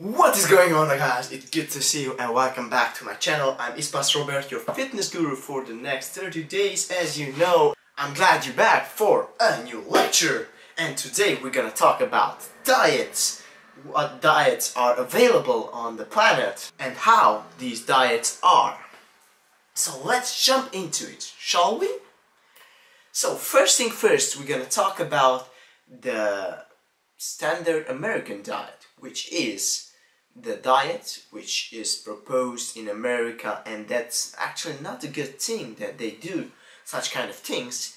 What is going on guys, it's good to see you and welcome back to my channel. I'm Ispas Robert, your fitness guru for the next 30 days. As you know, I'm glad you're back for a new lecture. And today we're gonna talk about diets. What diets are available on the planet and how these diets are. So let's jump into it, shall we? So first thing first, we're gonna talk about the standard American diet, which is the diet which is proposed in America, and that's actually not a good thing that they do such kind of things,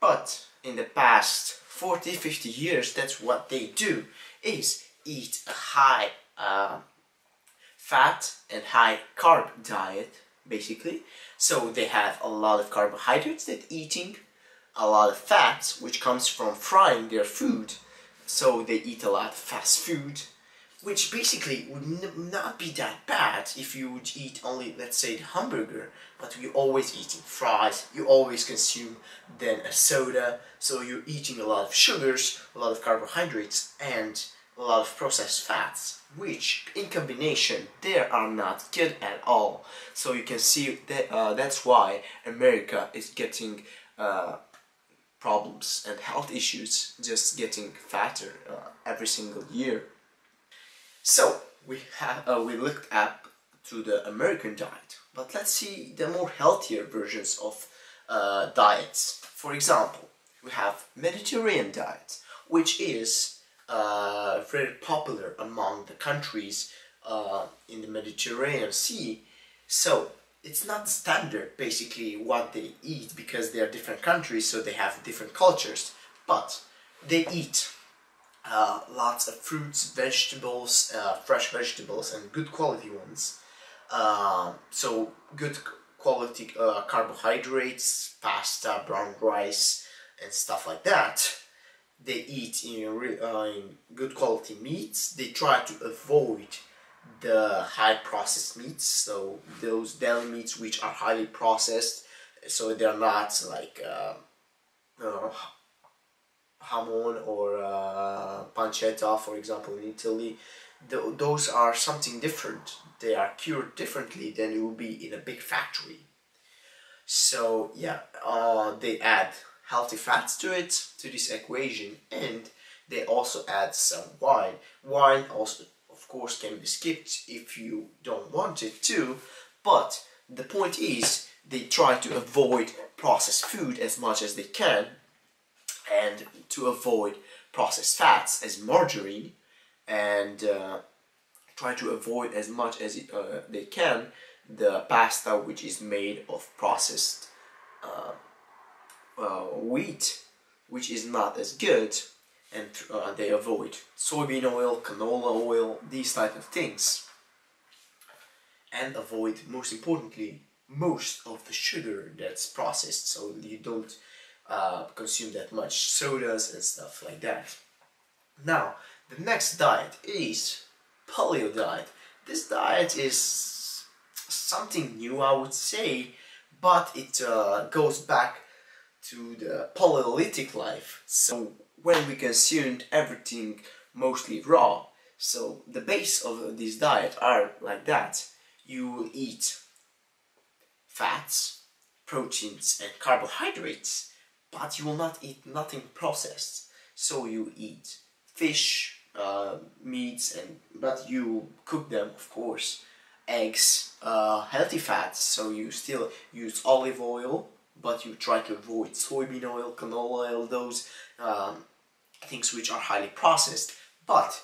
but in the past 40-50 years that's what they do, is eat a high fat and high carb diet basically. So they have a lot of carbohydrates that eating, a lot of fats which comes from frying their food, so they eat a lot of fast food, which basically would not be that bad if you would eat only, let's say, the hamburger, but you're always eating fries, you always consume then a soda, so you're eating a lot of sugars, a lot of carbohydrates, and a lot of processed fats, which in combination, they are not good at all. So you can see that that's why America is getting problems and health issues, just getting fatter every single year. So we looked up to the American diet, but let's see the more healthier versions of diets. For example, we have Mediterranean diet, which is very popular among the countries in the Mediterranean Sea. So it's not standard basically what they eat, because they are different countries, so they have different cultures, but they eat lots of fruits, vegetables, fresh vegetables and good quality ones, so good quality carbohydrates, pasta, brown rice and stuff like that. They eat in good quality meats. They try to avoid the high processed meats, so those deli meats which are highly processed, so they're not like hamon or pancetta, for example, in Italy. Those are something different. They are cured differently than it would be in a big factory. So yeah, they add healthy fats to it, to this equation, and they also add some wine. Wine also, of course, can be skipped if you don't want it to, but the point is they try to avoid processed food as much as they can, and to avoid processed fats as margarine, and try to avoid as much as they can the pasta which is made of processed wheat, which is not as good, and they avoid soybean oil, canola oil, these type of things, and avoid, most importantly, most of the sugar that's processed, so you don't consume that much sodas and stuff like that. Now the next diet is paleo diet. This diet is something new, I would say, but it goes back to the Paleolithic life, so when we consumed everything mostly raw. So the base of this diet are like that: you will eat fats, proteins and carbohydrates, but you will not eat nothing processed. So you eat fish, meats, and but you cook them, of course, eggs, healthy fats, so you still use olive oil, but you try to avoid soybean oil, canola oil, those things which are highly processed. But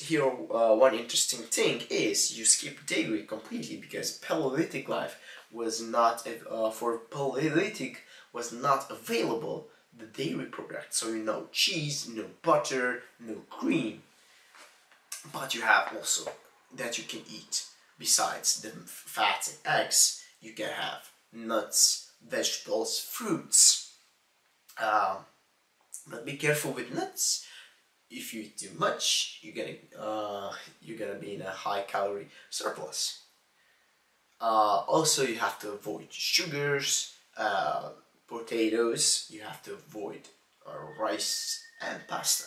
here one interesting thing is you skip dairy completely, because Paleolithic life was not, for Paleolithic was not available the dairy product, so no cheese, no butter, no cream, but you have also that you can eat besides the fats and eggs. You can have nuts, vegetables, fruits, but be careful with nuts. If you eat too much, you're gonna be in a high calorie surplus. Also, you have to avoid sugars, potatoes, you have to avoid rice and pasta.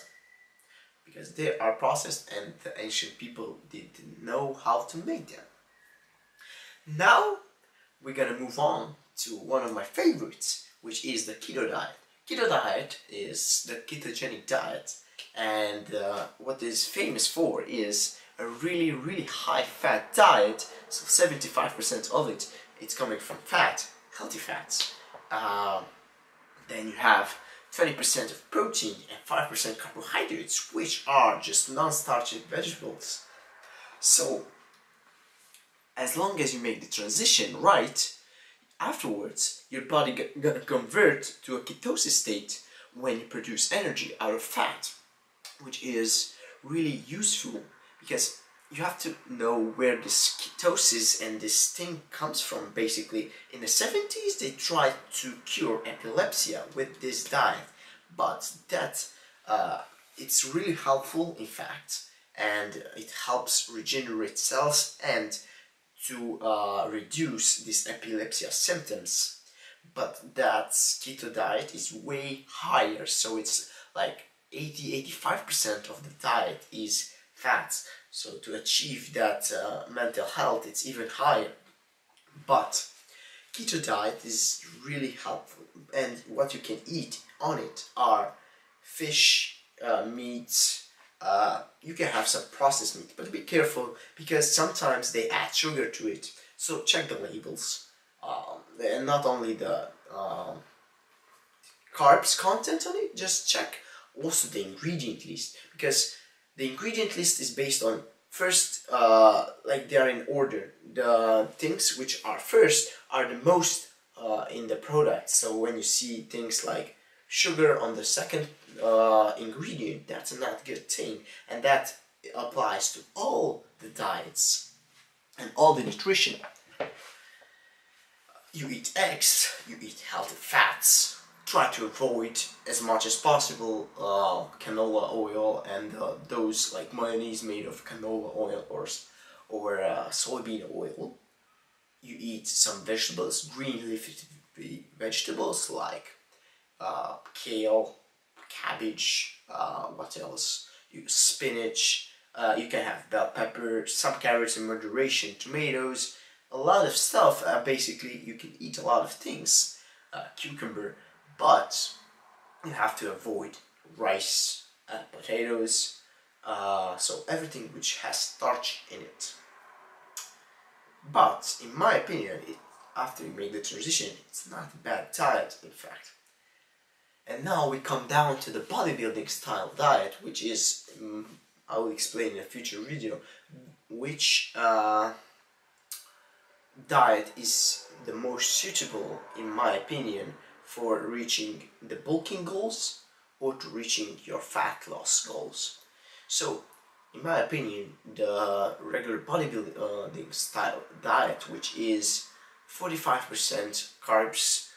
because they are processed and the ancient people didn't know how to make them. Now we're gonna move on to one of my favorites, which is the keto diet. Keto diet is the ketogenic diet, and what it is famous for is a really, really high fat diet. So 75% of it's coming from fat, healthy fats. Then you have 20% of protein and 5% carbohydrates, which are just non-starchy vegetables. So as long as you make the transition right, afterwards your body gonna convert to a ketosis state when you produce energy out of fat, which is really useful because you have to know where this ketosis and this thing comes from. Basically, in the 70s they tried to cure epilepsy with this diet, but that it's really helpful in fact, and it helps regenerate cells and to reduce these epilepsy symptoms. But that keto diet is way higher, so it's like 80–85% of the diet is fats. So to achieve that mental health, it's even higher. But keto diet is really helpful, and what you can eat on it are fish, meats. You can have some processed meat, but be careful because sometimes they add sugar to it, so check the labels, and not only the carbs content on it, just check also the ingredient list, because the ingredient list is based on first, like they are in order, the things which are first are the most in the product. So when you see things like sugar on the second ingredient, that's not a good thing, and that applies to all the diets and all the nutrition. You eat eggs, you eat healthy fats, try to avoid as much as possible canola oil and those like mayonnaise made of canola oil or soybean oil. You eat some vegetables, green leafy vegetables like kale, cabbage, what else? Spinach, you can have bell pepper, some carrots in moderation, tomatoes, a lot of stuff. Basically, you can eat a lot of things, cucumber, but you have to avoid rice and potatoes, so everything which has starch in it. But in my opinion, after you make the transition, it's not a bad diet, in fact. And now we come down to the bodybuilding style diet, which is, I will explain in a future video, which diet is the most suitable, in my opinion, for reaching the bulking goals or to reaching your fat loss goals. So, in my opinion, the regular bodybuilding style diet, which is 45% carbs,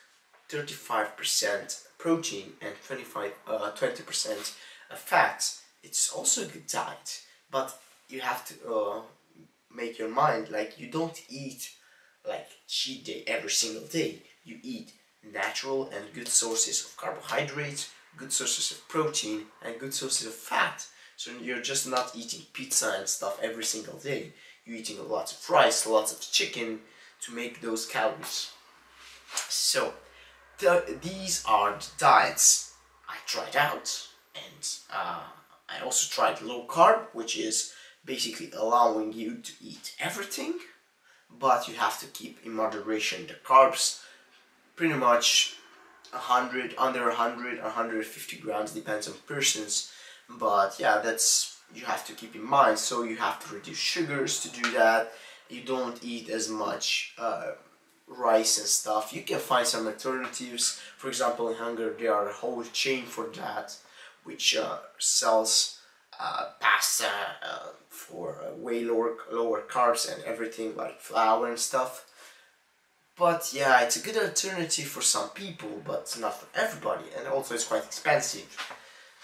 35% protein and 20% fat, it's also a good diet, but you have to make your mind like you don't eat like cheat day every single day. You eat natural and good sources of carbohydrates, good sources of protein and good sources of fat, so you're just not eating pizza and stuff every single day. You're eating lots of rice, lots of chicken to make those calories. So these are the diets I tried out, and I also tried low carb, which is basically allowing you to eat everything, but you have to keep in moderation the carbs, pretty much 100, under 100, 150 grams, depends on persons, but yeah, that's you have to keep in mind. So you have to reduce sugars to do that. You don't eat as much rice and stuff. You can find some alternatives. For example, in Hungary there are a whole chain for that, which sells pasta for way lower carbs and everything, like flour and stuff. But yeah, it's a good alternative for some people, but not for everybody, and also it's quite expensive.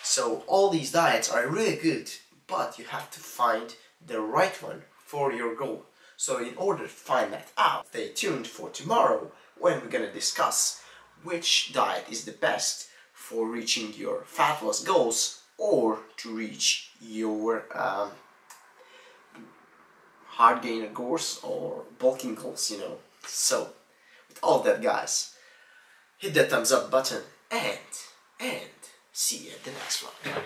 So all these diets are really good, but you have to find the right one for your goal. So in order to find that out, stay tuned for tomorrow when we're gonna discuss which diet is the best for reaching your fat loss goals or to reach your hard gainer goals or bulking goals, you know. So with all that, guys, hit that thumbs up button and see you at the next one.